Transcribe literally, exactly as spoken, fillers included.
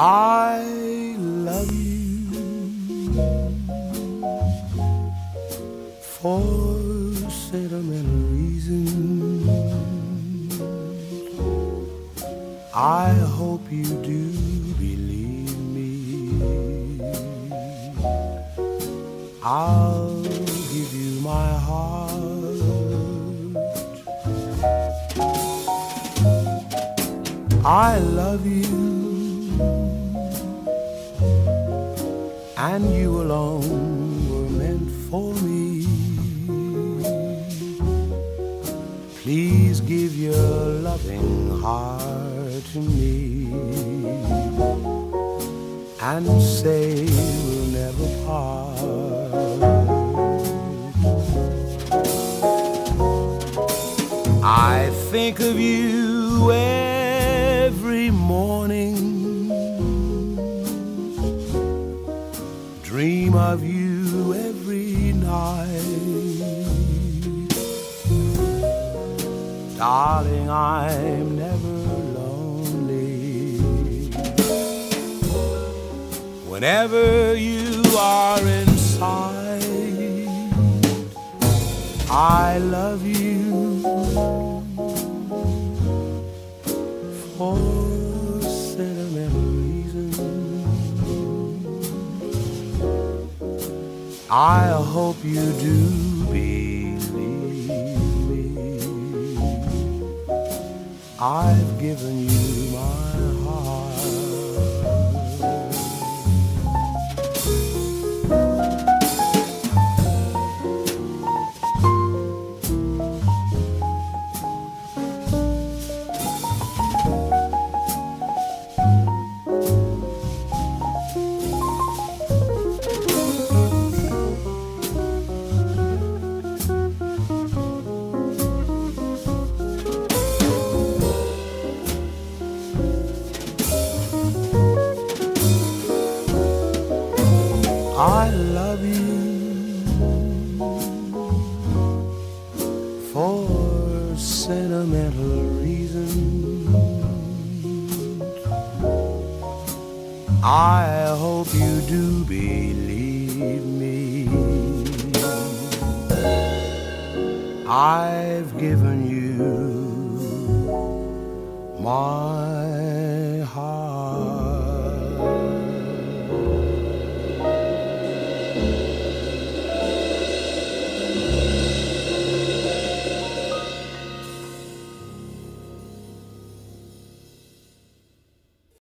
I love you for sentimental reasons. I hope you do believe me. I'll give you my heart. I love you, and you alone were meant for me. Please give your loving heart to me, and say we'll never part. I think of you every morning, dream of you every night. Darling, I'm never lonely. Whenever you are inside, I love you for I hope you do believe me. I've given you my heart. I love you for sentimental reasons. I hope you do believe me. I've given you my